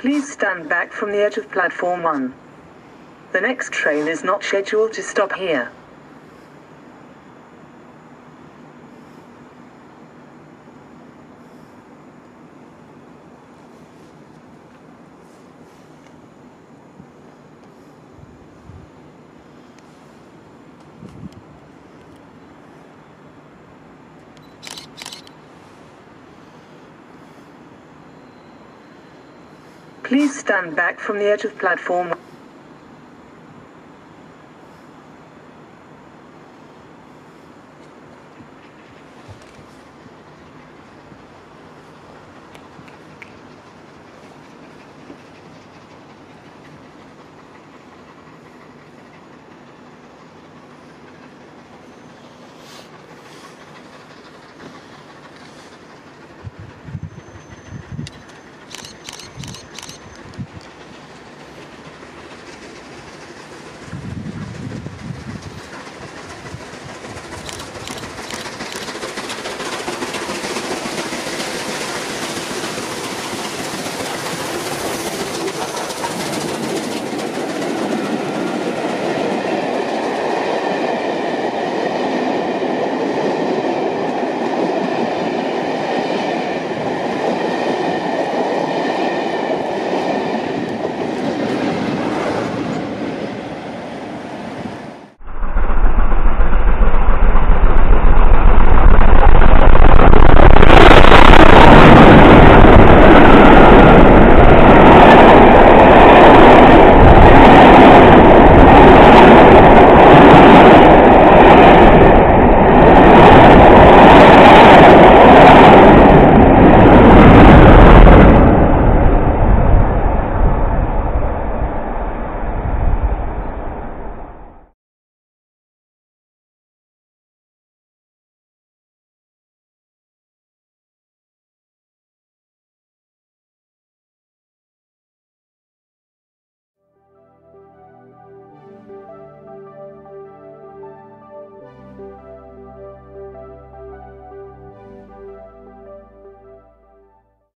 Please stand back from the edge of Platform 1. The next train is not scheduled to stop here. Please stand back from the edge of Platform 1.